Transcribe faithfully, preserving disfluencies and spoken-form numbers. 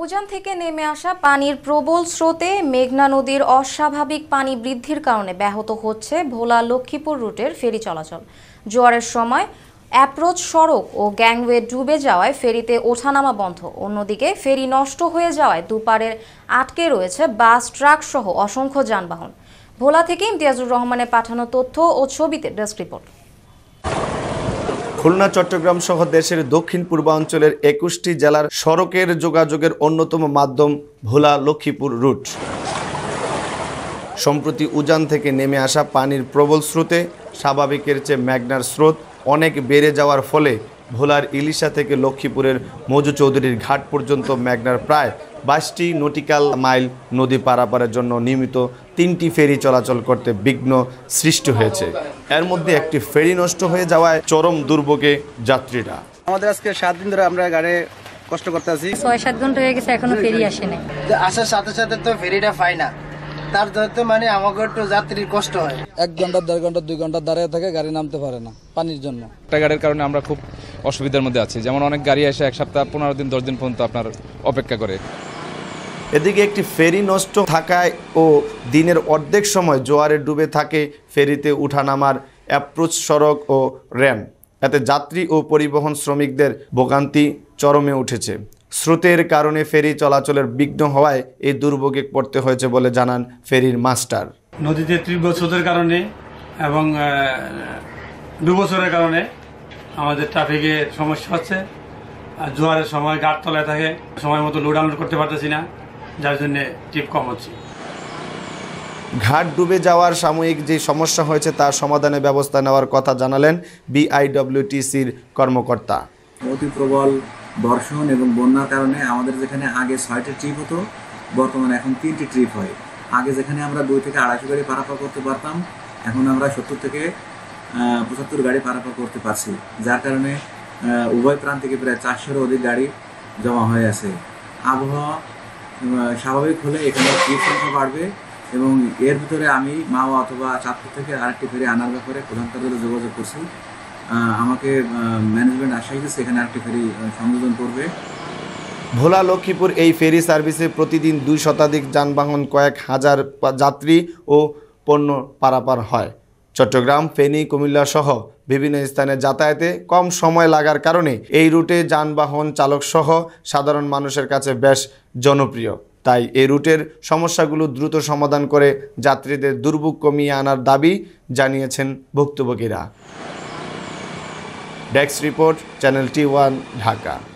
उजान थेके नेमे आसा पानीर प्रबल स्रोते मेघना नदीर अस्वाभाविक पानी बृद्धिर कारणे ब्याहत होच्छे भोला लक्ष्मीपुर रूटेर फेरी चलाचल। जोयारेर समय एप्रोच सड़क और गैंगवे डूबे जावाय फेरीते ओठानामा बंध। अन्यदिके फेरी नष्ट हये जावाय दुपारे आटके रयेछे बास, ट्राक सह असंख्य यानबाहन। भोला थेके इमतियाजुर रहमानेर पाठानो तथ्य और छबिते डेस्क रिपोर्ट। खुलना चट्टग्राम सह देशेर दक्षिण पूर्वांचलेर एकुशटी जेलार सड़केर जोगाजोगेर अन्यतम माध्यम भोला लक्ष्मीपुर रूट। सम्प्रति उजान थेके नेमे आसा पानीर प्रबल स्रोते स्वाभाविकेर चेये मेघनार स्रोत अनेक बेड़े जावार फले भोलार इलिशा थेके लक्ष्मीपुरेर मजु चौधुरीर घाट पर्यन्त मेघनार प्राय बाईसटी नटिकल माइल नदी पारापारेर जन्य नियमित तीनटी फेरी चलाचल करते विघ्न सृष्टि हयेछे। एर मध्ये एकटी फेरी नष्ट हये जावाय चरम दुर्भोगे यात्रीरा। आमादेर आजके सात दिन धरे आमरा गाड़े कष्ट करते आछि। छह सात घंटा हये गेछे एखोनो फेरी आसे ना। आसार साथे साथे तो फेरीटा पाई ना। तार जन्य माने आमादेर तो यात्रीर कष्ट हय। एक घंटा देढ़ घंटा दुई घंटा दाड़िये थाके गाड़ी नामते पारे ना पानिर जन्य। एकटा गाड़िर कारणे आमरा खूब असुविधार मध्ये आछि। जेमन अनेक गाड़ी एसे एक सप्ताह पंद्रह दिन दस दिन पर्यन्त आपनार अपेक्षा करे। एदिके एकटी फेरी नष्ट थाकाय ओ दिनेर अर्धेक समय जोयारे डुबे थाके फेरीते उठानामार एप्रोच सड़क ओ रैम्प। एते यात्री ओ परिवहन श्रमिकदेर भोगान्ति चरमे उठेछे। स्रोतेर कारणे फेरी चलाचलेर विघ्न हवाय ए दुर्भोगे पड़ते हयेछे बोले जानान फेरीर मास्टार। नदीते तीव्र स्रोतेर कारणे एबं डुबोचरेर कारणे आमादेर ट्राफिके समस्या हच्छे। जोयारेर समय गाड़ तलाय थाके समयमतो लोड आनलोड करते पारतेछि ना। घाट डूबे जावार सामयिक जो समस्या होयेछे तार समाधाने व्यवस्था नेওয়ার कथा जानालेन बीआईडब्ल्यूटीसीर कर्मकर्ता। अति प्रबल बर्षण और बन्यार कारणे आमादेर जेखाने आगे छयटी ट्रिप हतो बर्तमाने एखन तीनटी ट्रिप हय। आगे जेखाने आमरा दुई थेके आढ़ाईशो गाड़ी पारापार करते पारताम एखन आमरा सत्तर थेके पचहत्तर गाड़ी पारापार करते पारछि, जार कारणे उभय प्रान्ते प्राय चारशोर अधिक गाड़ी जमा हये आछे। आबहावा स्वाभाविक हमें ट्रिप संख्या बढ़े और एर भेतरे मावा अथवा चाँदपुर के आरेकटी फेरी आनार बेपारे प्रधानतार जोगाजोग करछि। आमाके मैनेजमेंट आश्वास दिएछे एखाने आरेकटी फेरी संयोजन करबे। भोला लक्ष्मीपुर ए फेरी सार्विसे प्रतिदिन दुई शताधिक यानबाहन कयेक हजार यात्री और पण्य पारापार हय। चट्टग्राम फेनी कुमिल्ला सह विभिन्न स्थाने यातायाते कम समय लागार कारणे ए रूटे यानबाहन चालक सह साधारण मानुषेर काछे बेश जनप्रिय। ताई ए रूटेर समस्यागुलो द्रुत समाधान करे यात्रीदेर दुर्भोग कमिये आनार दाबी जानियेछेन भुक्तभोगीरा। Desk report, channel T one, Dhaka.